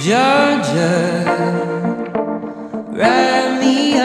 Georgia, write me